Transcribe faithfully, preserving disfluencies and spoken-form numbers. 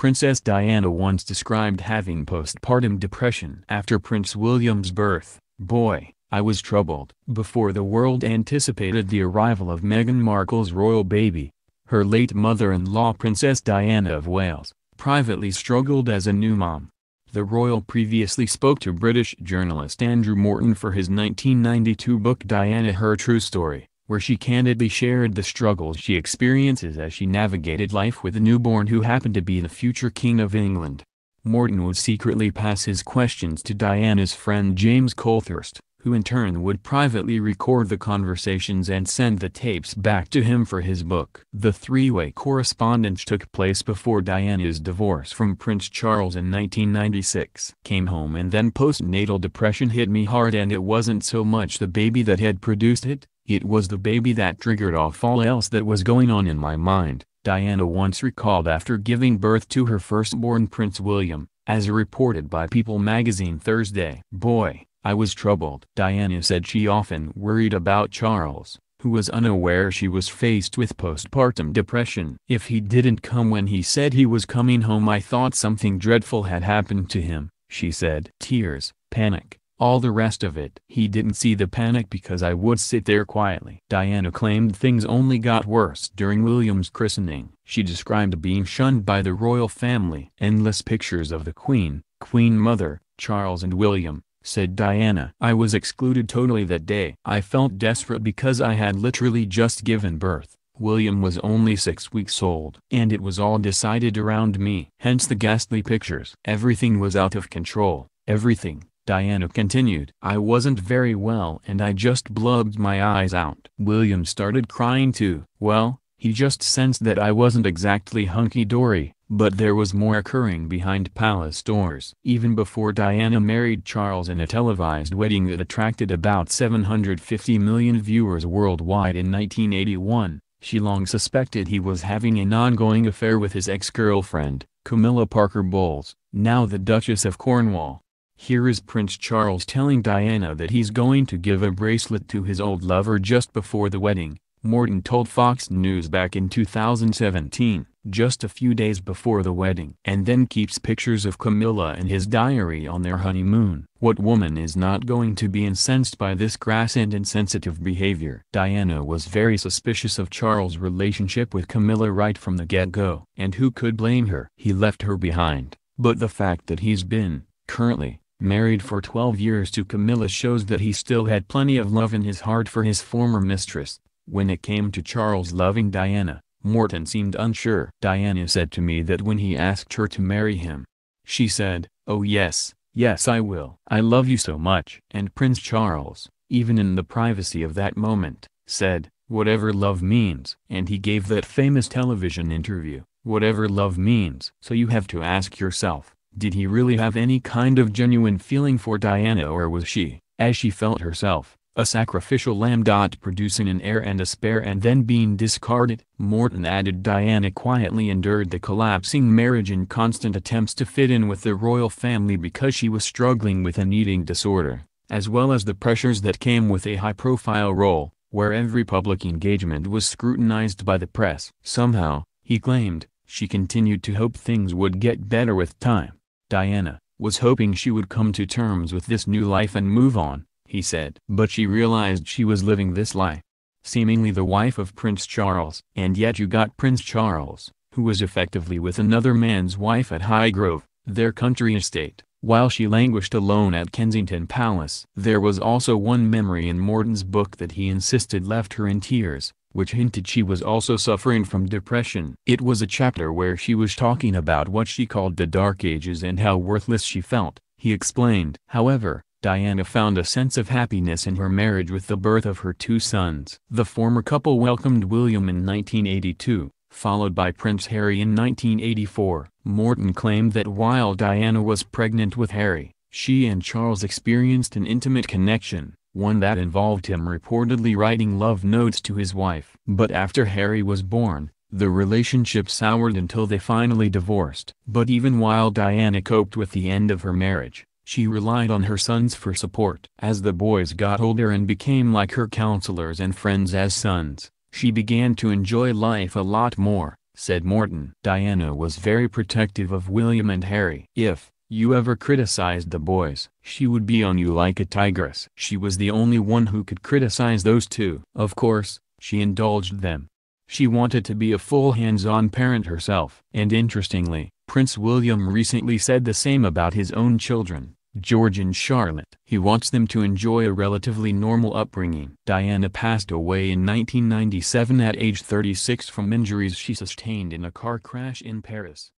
Princess Diana once described having postpartum depression after Prince William's birth. "Boy, I was troubled." Before the world anticipated the arrival of Meghan Markle's royal baby, her late mother-in-law Princess Diana of Wales privately struggled as a new mom. The royal previously spoke to British journalist Andrew Morton for his nineteen ninety-two book Diana: Her True Story, where she candidly shared the struggles she experiences as she navigated life with a newborn who happened to be the future King of England. Morton would secretly pass his questions to Diana's friend James Colthurst, who in turn would privately record the conversations and send the tapes back to him for his book. The three-way correspondence took place before Diana's divorce from Prince Charles in nineteen ninety-six. "Came home and then postnatal depression hit me hard, and it wasn't so much the baby that had produced it, it was the baby that triggered off all else that was going on in my mind," Diana once recalled after giving birth to her firstborn Prince William, as reported by People magazine Thursday. "Boy, I was troubled." Diana said she often worried about Charles, who was unaware she was faced with postpartum depression. "If he didn't come when he said he was coming home, I thought something dreadful had happened to him," she said. "Tears, panic, all the rest of it. He didn't see the panic because I would sit there quietly." Diana claimed things only got worse during William's christening. She described being shunned by the royal family. "Endless pictures of the Queen, Queen Mother, Charles and William," said Diana. "I was excluded totally that day. I felt desperate because I had literally just given birth. William was only six weeks old. And it was all decided around me. Hence the ghastly pictures." "Everything was out of control, everything," Diana continued. "I wasn't very well and I just blubbed my eyes out. William started crying too. Well, he just sensed that I wasn't exactly hunky-dory, but there was more occurring behind palace doors." Even before Diana married Charles in a televised wedding that attracted about seven hundred fifty million viewers worldwide in nineteen eighty-one, she long suspected he was having an ongoing affair with his ex-girlfriend, Camilla Parker Bowles, now the Duchess of Cornwall. Here is Prince Charles telling Diana that he's going to give a bracelet to his old lover just before the wedding, Morton told Fox News back in two thousand seventeen, just a few days before the wedding. And then keeps pictures of Camilla in his diary on their honeymoon. What woman is not going to be incensed by this crass and insensitive behavior? Diana was very suspicious of Charles' relationship with Camilla right from the get-go. And who could blame her? He left her behind, but the fact that he's been, currently, married for twelve years to Camilla shows that he still had plenty of love in his heart for his former mistress. "When it came to Charles loving Diana, Morton seemed unsure. Diana said to me that when he asked her to marry him, she said, 'Oh yes, yes I will. I love you so much.'" And Prince Charles, even in the privacy of that moment, said, "Whatever love means." And he gave that famous television interview, "Whatever love means." So you have to ask yourself, did he really have any kind of genuine feeling for Diana, or was she, as she felt herself, a sacrificial lamb, producing an heir and a spare and then being discarded? Morton added Diana quietly endured the collapsing marriage and constant attempts to fit in with the royal family because she was struggling with an eating disorder, as well as the pressures that came with a high-profile role, where every public engagement was scrutinized by the press. Somehow, he claimed, she continued to hope things would get better with time. Diana was hoping she would come to terms with this new life and move on, he said. But she realized she was living this lie, seemingly the wife of Prince Charles. And yet you got Prince Charles, who was effectively with another man's wife at Highgrove, their country estate, while she languished alone at Kensington Palace. There was also one memory in Morton's book that he insisted left her in tears, which hinted she was also suffering from depression. It was a chapter where she was talking about what she called the Dark Ages and how worthless she felt, he explained. However, Diana found a sense of happiness in her marriage with the birth of her two sons. The former couple welcomed William in nineteen eighty-two, followed by Prince Harry in nineteen eighty-four. Morton claimed that while Diana was pregnant with Harry, she and Charles experienced an intimate connection, one that involved him reportedly writing love notes to his wife. But after Harry was born, the relationship soured until they finally divorced. But even while Diana coped with the end of her marriage, she relied on her sons for support. As the boys got older and became like her counselors and friends as sons, she began to enjoy life a lot more, said Morton. Diana was very protective of William and Harry. If you ever criticized the boys, she would be on you like a tigress. She was the only one who could criticize those two. Of course, she indulged them. She wanted to be a full hands-on parent herself. And interestingly, Prince William recently said the same about his own children, George and Charlotte. He wants them to enjoy a relatively normal upbringing. Diana passed away in nineteen ninety-seven at age thirty-six from injuries she sustained in a car crash in Paris.